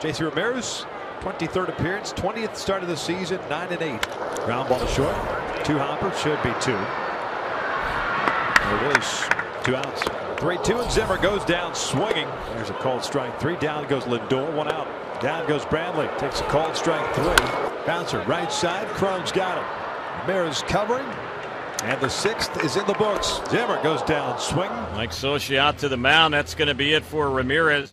J.C. Ramirez, 23rd appearance, 20th start of the season, 9-8. Ground ball to short. Two hoppers, should be two. There it is. 2 outs. 3-2, and Zimmer goes down swinging. There's a called strike. 3 down goes Lindor. 1 out. Down goes Bradley. Takes a called strike 3. Bouncer right side. Crone's got him. Ramirez covering. And the 6th is in the books. Zimmer goes down swinging. Mike Sosia out to the mound. That's going to be it for Ramirez.